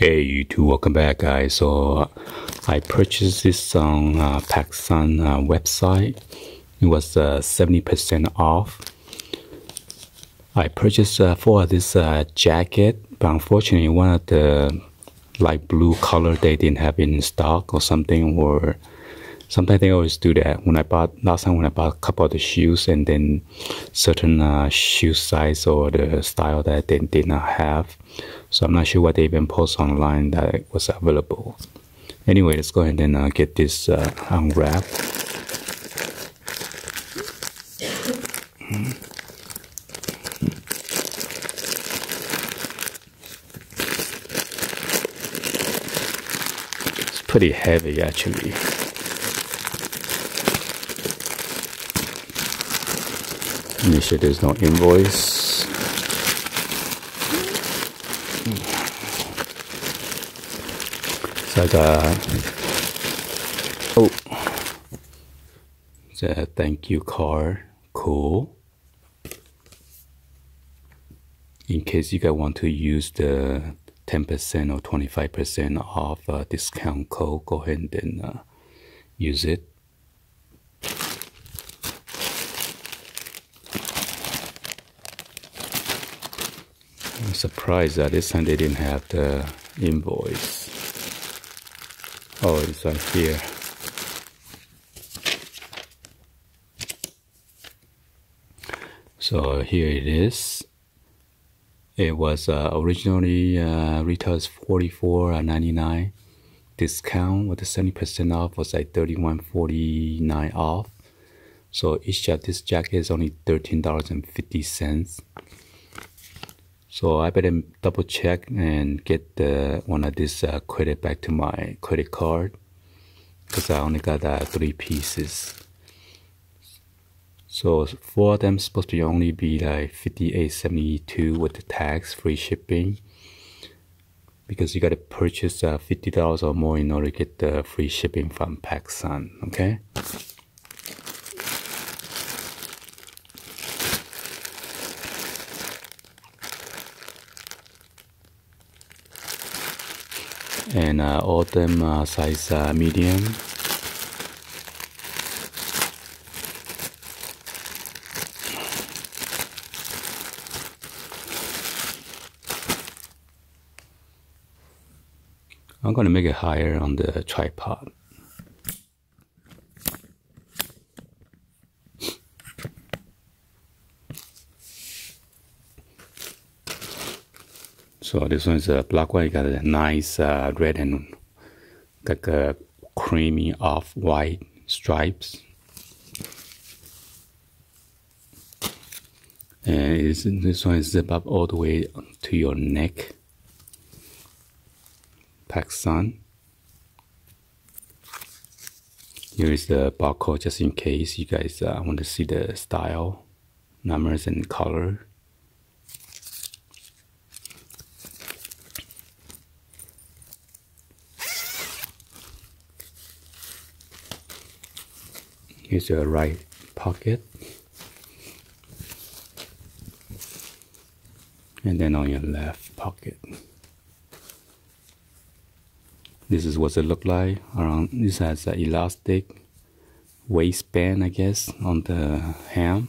Hey YouTube, welcome back guys. So I purchased this on PacSun website. It was 70% off. I purchased for this jacket, but unfortunately one of the light blue color they didn't have it in stock or something, or sometimes they always do that. When I bought last time, when I bought a couple of the shoes, and then certain shoe size or the style that they did not have. So I'm not sure what they even post online that it was available. Anyway, let's go ahead and get this unwrapped. It's pretty heavy actually. Make sure there's no invoice. It's like a it's a thank you card. Cool. In case you guys want to use the 10% or 25% off discount code, go ahead and then use it. I'm surprised that this time they didn't have the invoice. Oh, it's right here. So here it is. It was originally retails $44.99. Discount with the 70% off was like $31.49 off. So each of this jacket is only $13.50. So I better double check and get one of these credit back to my credit card, because I only got 3 pieces. So 4 of them supposed to only be like $58.72 with the tax, free shipping, because you got to purchase $50 or more in order to get the free shipping from PacSun. Okay. And all them size medium. I'm gonna make it higher on the tripod. So this one is a black white. Got a nice red and like a creamy off-white stripes. And this one is zip up all the way to your neck. PacSun. Here is the barcode, just in case you guys want to see the style, numbers, and color. Here's your right pocket, and then on your left pocket. This is what it looked like around. This has an elastic waistband, I guess, on the hem.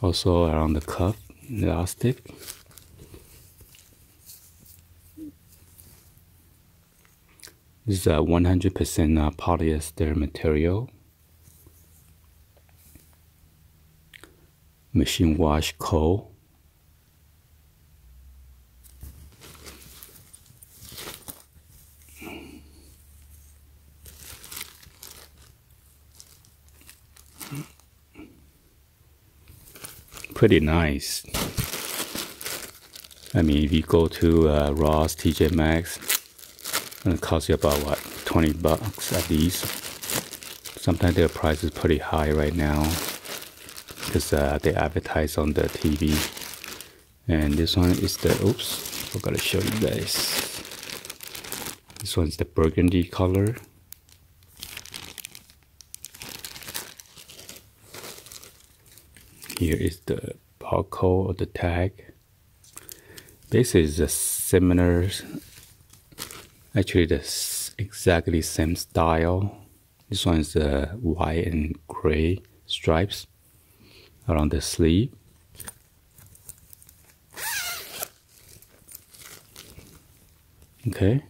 Also around the cuff, elastic. This is a 100% polyester material. Machine wash coal. Pretty nice. I mean, if you go to Ross, TJ Maxx, and it costs you about what, 20 bucks at least. Sometimes their price is pretty high right now, because they advertise on the TV. And this one is the, oops, forgot to show you guys. This one's the burgundy color. Here is the barcode or the tag. This is a similar, actually the exactly same style. This one is the white and gray stripes around the sleeve. Okay.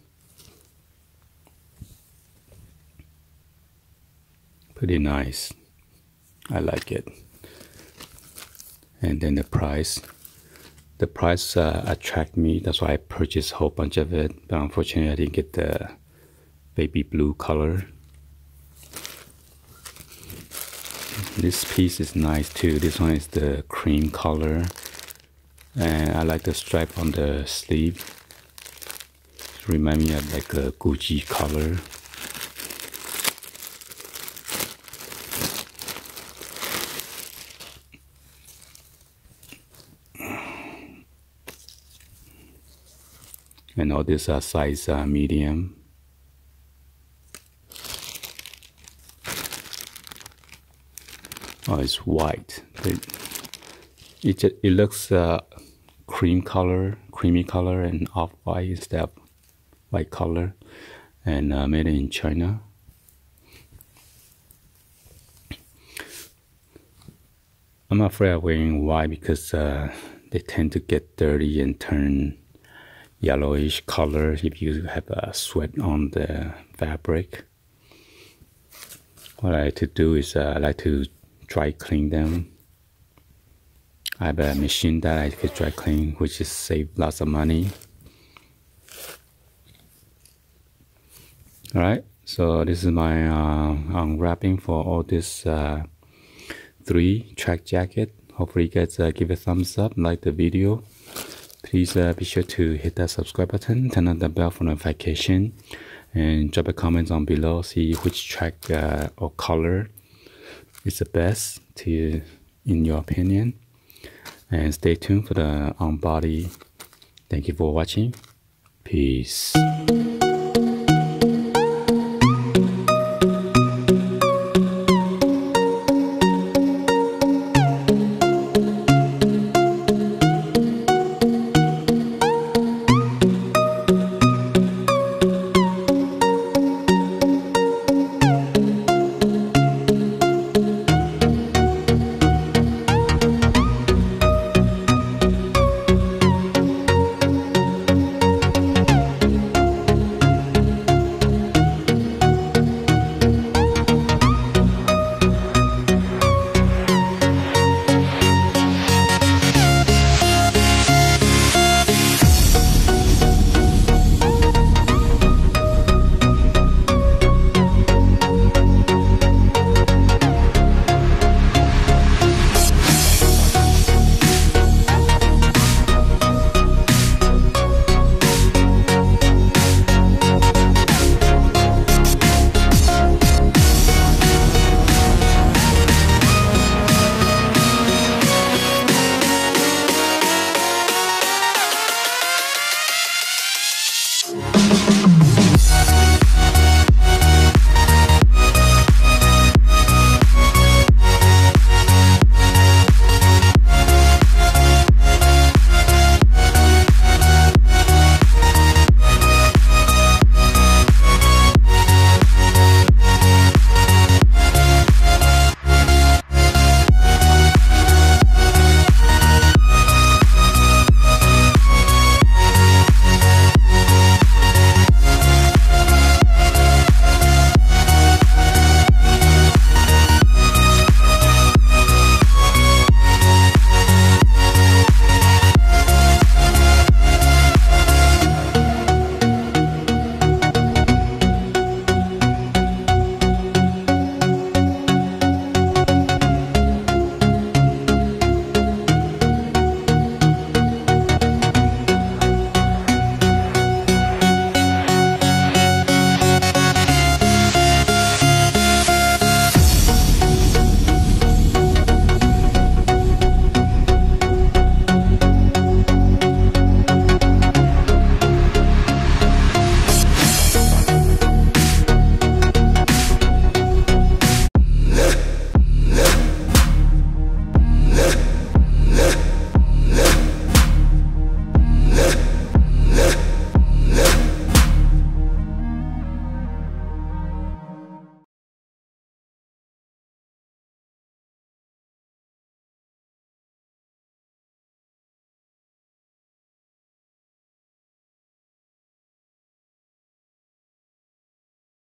Pretty nice. I like it. And then the price. The price attracted me, that's why I purchased a whole bunch of it, but unfortunately I didn't get the baby blue color. This piece is nice too. This one is the cream color, and I like the stripe on the sleeve. It reminds me of like a Gucci color. And all these are size medium. Oh, it's white. It looks creamy color, and off-white instead of white color, and made in China. I'm afraid of wearing white because they tend to get dirty and turn yellowish color if you have a sweat on the fabric. What I like to do is I like to dry clean them. I have a machine that I could dry clean, which is save lots of money. Alright, so this is my unwrapping for all this 3 track jacket. Hopefully you guys give a thumbs up, like the video. Please be sure to hit that subscribe button, turn on the bell for notification, and drop a comment down below. See which track or color is the best in your opinion. And stay tuned for the unbody. Thank you for watching. Peace.